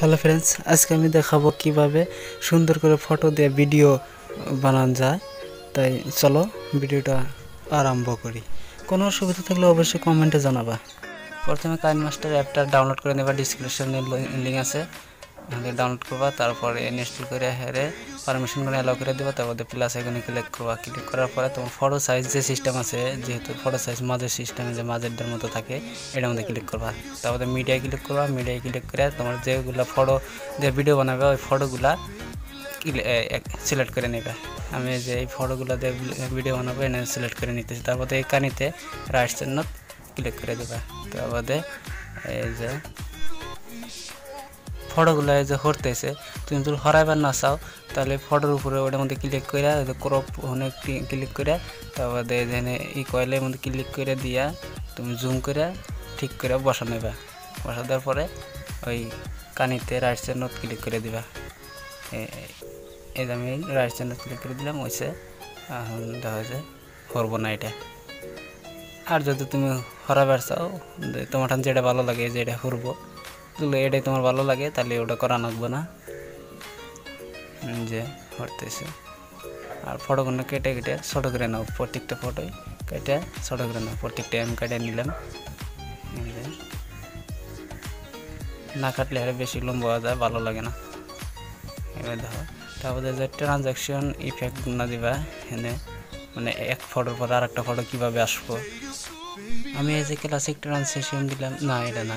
Hello friends, आज के आमी देखाबो किभाबे सुंदर करे फटो दिए भिडियो बानानो जाय। ताई चलो भिडियोटा आरम्भ करी। कोनो असुविधा थाकले अवश्यई कमेंटे जानाबा। प्रथमे किनेमास्टर एपटा डाउनलोड करे नेबा, डिस्क्रिप्शने लिंक आछे, आगे डाउनलोड करबा। तारपर इनस्टल करे हेरे परमिशन गुने अलाउ करे दिबा। तारपर प्लस आइकने क्लिक करबा। क्लिक करार परे तोमार फटो साइज जे सिस्टम आछे, जेहेतु फटो साइज माझेर सिस्टमे जे माझेरदेर मतो थाके, एटार मध्ये क्लिक करबा। तारपर मीडिया क्लिक करबा। मीडिया क्लिक करे तोमार जेगुला फटो जे भिडियो बानाबे ओई फटोगुला सिलेक्ट करे नेबा। आमि जे फटोगुला जे भिडियो बानाबो एना सिलेक्ट करे नितेछि। तारपर एई कानिते राइट चिन्ह क्लिक करे दिबा। तारपर ए जे फटोगुला हरते तुम जो हराबार ना चाओ ताहले फटोर उपरे ओटार मध्य क्लिक कर क्रप होने क्लिक कर कयलर मध्य क्लिक कर दिया तुम जूम कर ठीक कर बसा नेबा। बसार पर ओई कानिते राइट चिन्ह क्लिक कर दिबा। राइट चिन्ह क्लिक कर दिलाम। ओई से देखा जाए हरब ना ये और जो तुम हराबार चाओ तुम्हारे जेटा भलो लागे जेटा हरब तो एटाई तुम्हार भलो लागे तेल वो करा लगभग ना जे हटते और फटोगुलो केटे केटे छोटो कर नाओ। प्रत्येकटा फटो केटे छोटो कर नाओ। प्रत्येकटा एम काटे निलाम। ना काटले हर बेशी लम्बा जाए भलो लागे ना। एबार देखो तारपरे जे ट्रांजेक्शन इफेक्ट ना दिबा एने माने एक फटोर पर आरेकटा फटो किभाबे आसबो। आमि एई जे क्लासिक ट्रांजेक्शन दिलाम ना, एटा ना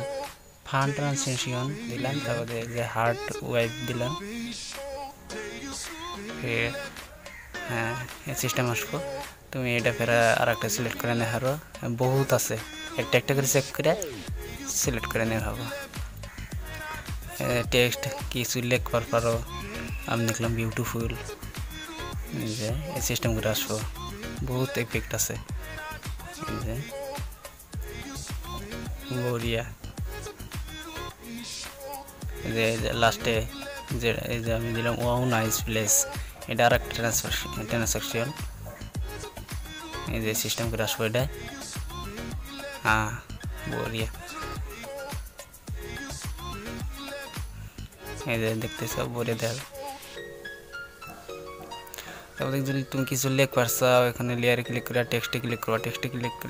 फान ट्रांजेक्शन दिलाम। तारपरे हार्ट वाइप दिलाम। हाँ सिस्टेम आसबो। तुम ये फिर आरेकटा सिलेक्ट करे नेहारो बहुत आछे, एक एक करे चेक करे सिलेक्ट करे नेहाबो। टेक्स्ट किछु लेखबार पारो। आमि लिखलाम बिउटिफुल। सिस्टेम करे आसबो बहुत इफेक्ट आछे। बढ़िया लास्टे जे दिल वाओ नाइस प्लेस एट और ट्रांजेक्शन ये सिस्टम कर आसबो ये। हाँ बढ़िया देखते सब बढ़िया देख। जो तुम किस लेखबार चाओ एखे लेयारे क्लिक कर टेक्सटे क्लिक करवा। टेक्सटे क्लिक कर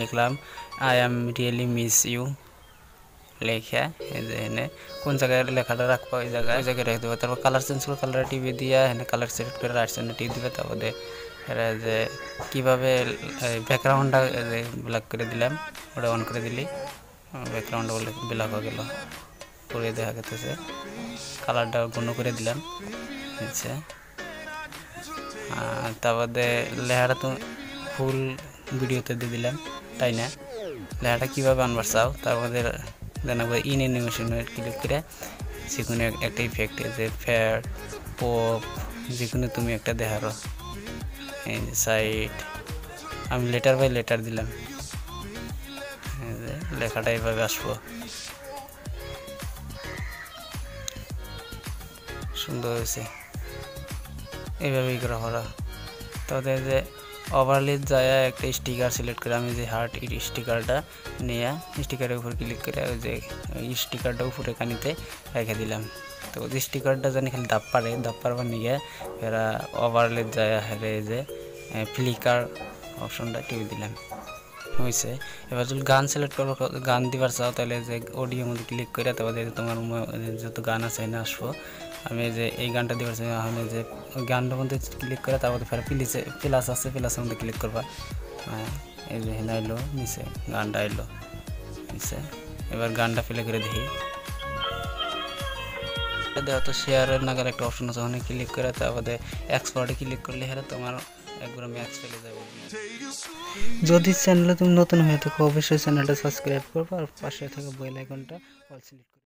लिखलाम I am really miss you लेखा एने कौन जगह लेखा रखबा वही जगह जगह रख देव। तब कलर चेंज कर कलर टीवी दिया कलर सिलेक्ट कर राइट साइड टीप दिवे। तब जे क्या बैकग्राउंड ब्लैक कर दिलाम वो ऑन कर दिली बैकग्राउंड ब्लैक हो गल पूरे देखा गया से कलर गुण कर दिलाम। अच्छा तब लेखाटा तुम फुल भिडियोते दिए दिलाम तईना लेखाटा क्यों आनबार चाओ। तब इन एनिमेशन क्लिक कर जिको एक इफेक्ट फेयर पप जिको तुम एक देखारो साइड आम लेटर बाय लेटर दिलाम। लेखाटा ये आसबो सुंदर ये करा। तब ओवरले जाया एक स्टिकार सिलेक्ट कर हार्ट स्टिकारटा नहीं स्टिकारे ऊपर क्लिक कर स्टिकारटा ऊपर कानीते रेखे दिलाम। तो स्टिकारटा जानी खाली दाप्पारे दाप्पार बनिए फिर ओवरले जाया हेरे फ्लिकार अपशनटा टिपे दिलाम। হইছে এবার যদি গান সিলেক্ট করো গান দিবার চাও তাহলে যে অডিও মধ্যে ক্লিক করে তবে তোমার যত গান আছে না আসবো। আমি যে এই গানটা দিবার চাই আমি যে গানটার মধ্যে ক্লিক করে তারপরে ফের প্লাস আছে প্লাসের মধ্যে ক্লিক করবা। এই যে হেনা আইলো নিচে গানটা আইলো নিচে। এবার গানটা প্লে করে দেখি। দেওয়া তো শেয়ারের নাগার একটা অপশন আছে ওখানে ক্লিক করে তারপরে এক্সপোর্টে ক্লিক করলে হেরা তোমার একবার ম্যাক্স চলে যাবে। যদি চ্যানেলে তুমি নতুন হয়ে থাকো অবশ্যই চ্যানেলটা সাবস্ক্রাইব করবে আর পাশে থাকা বেল আইকনটা অল সিলেক্ট